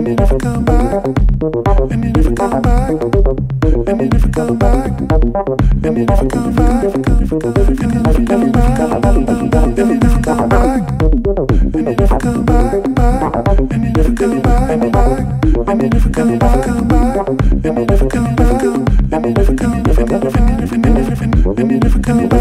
and you never come back, and you never come back, and you never come back, and you never come back, and you never come back, and you never come back, and you never come back, and you never come back, and you never come back, and you never come back, and you never come back, and you never come back, and you never come back, and you never come back.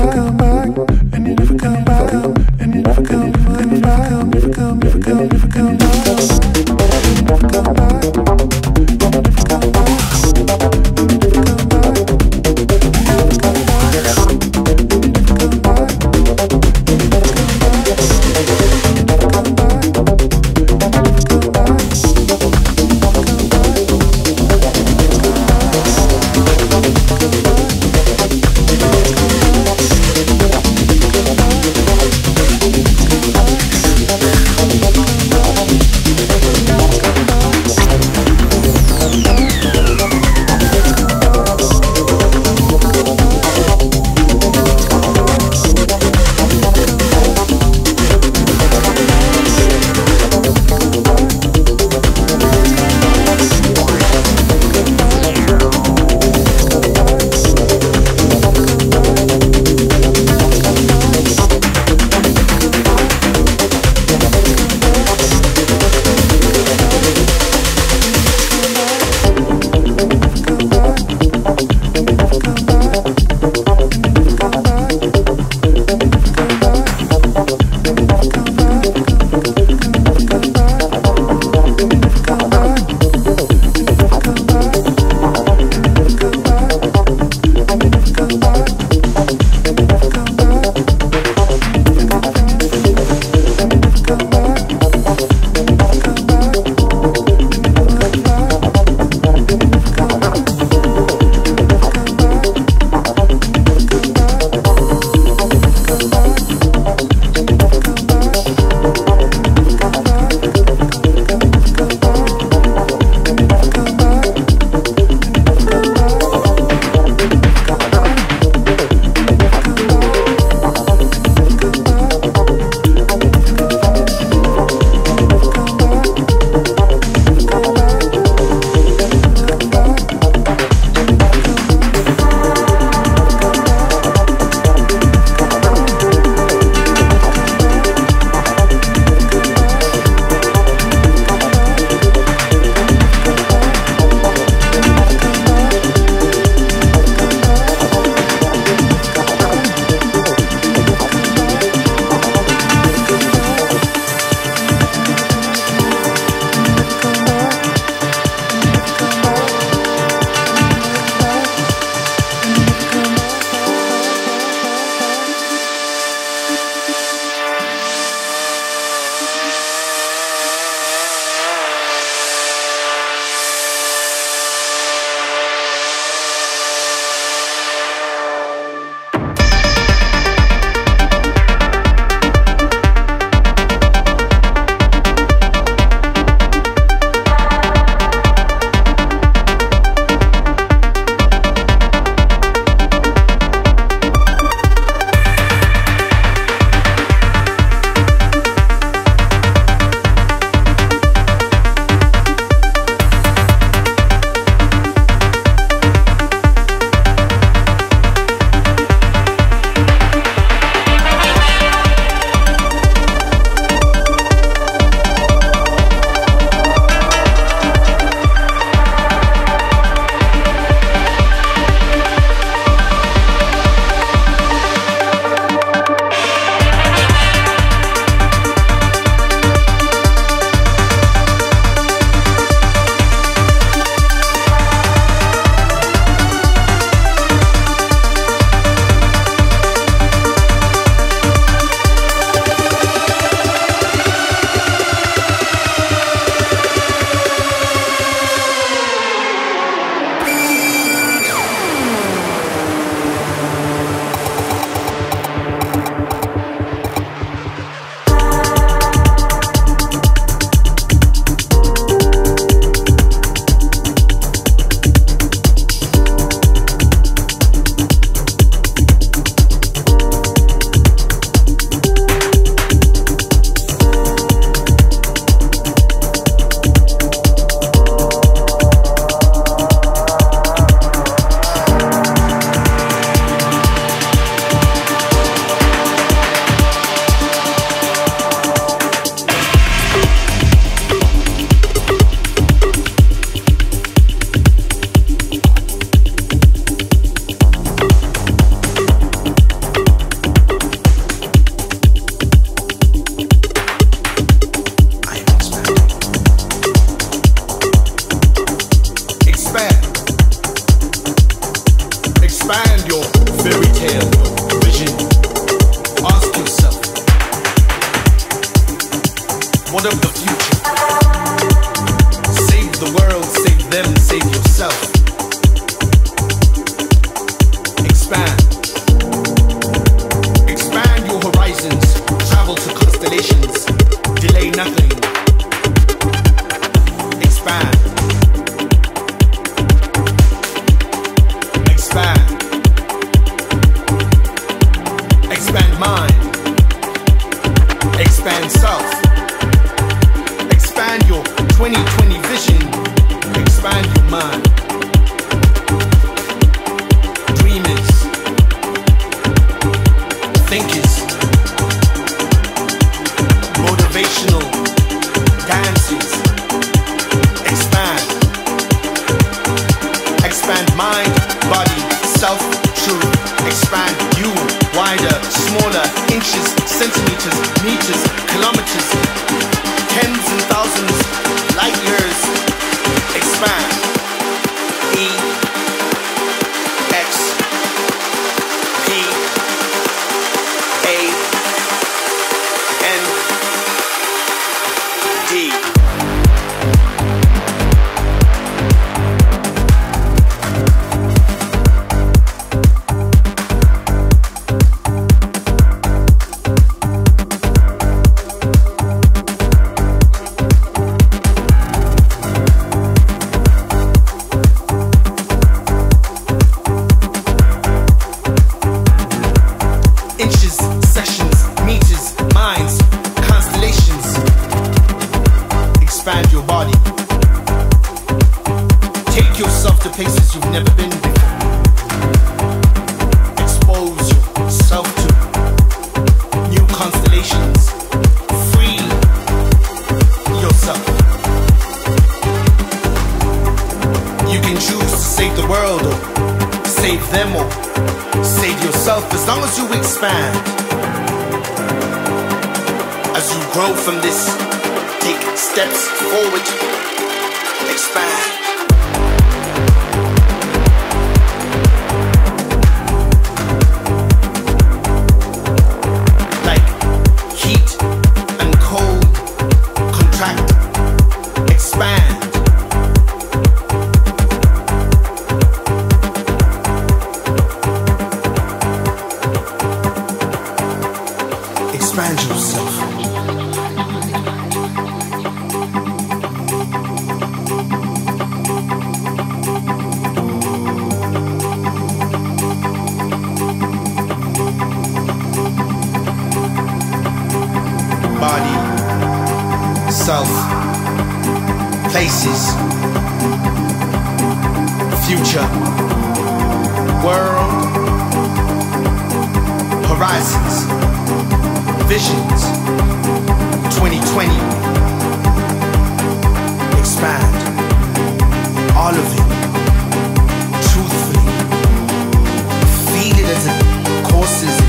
what of the future? Save the world, save them, save yourself. Expand. Expand your horizons. Travel to constellations. Delay nothing. Expand. Expand. Expand mind. Expand self. Expand your 2020 vision. Expand your mind. Dreamers. Thinkers. Motivational dances. Expand. Expand mind, body, self, truth. Expand you wider, smaller, inches, centimeters, meters, kilometers. Tens and thousands, light years, expand. EXPAND. Expand your body. Take yourself to places you've never been before. Expose yourself to new constellations. Free yourself. You can choose to save the world or save them or save yourself, as long as you expand. As you grow from this, take steps forward, expand. Like heat and cold contract, expand. Expand yourself. Body, self, places, future, world, horizons, visions, 2020, expand, all of it, truthfully, feel it as it courses,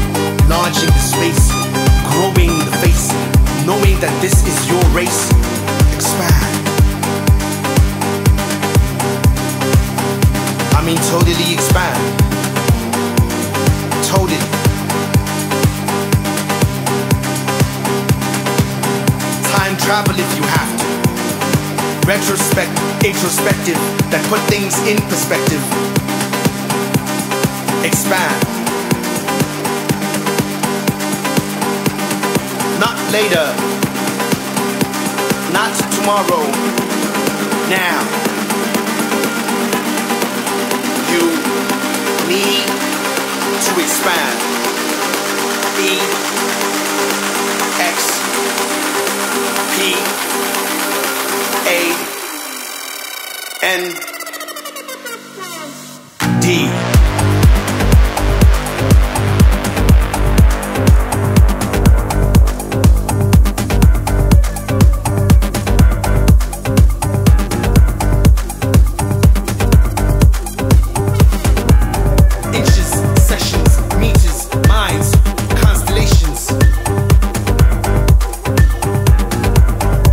enlarging the space, growing the face, knowing that this is your race. Expand. I mean totally expand. Totally. Time travel if you have to. Retrospect, introspective, that put things in perspective. Expand. Not later, not tomorrow, now. You need to expand. EXPAND.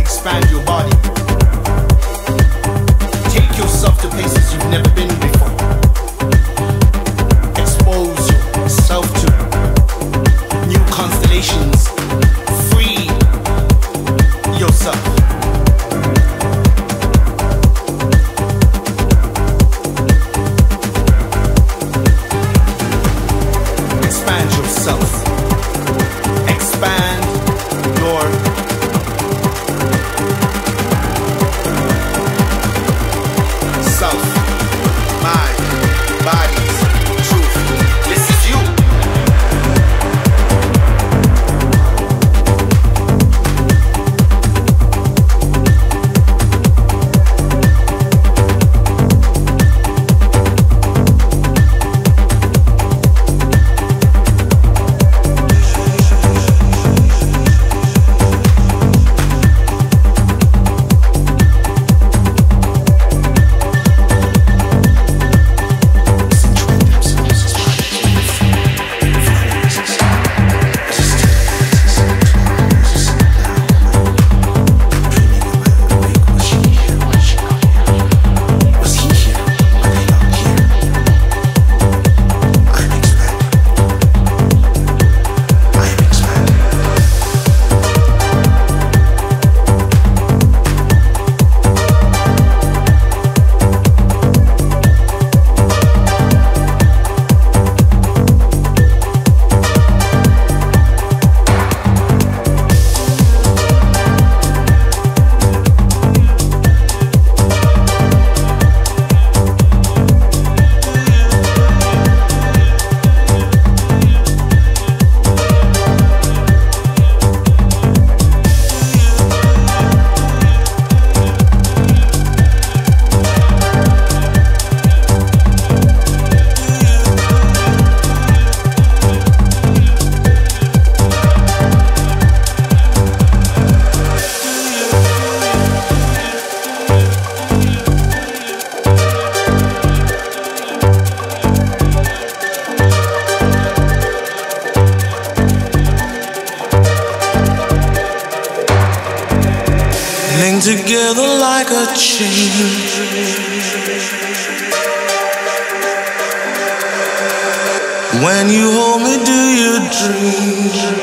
Expand your body. Take yourself hang together like a chain. When you hold me, do you dream?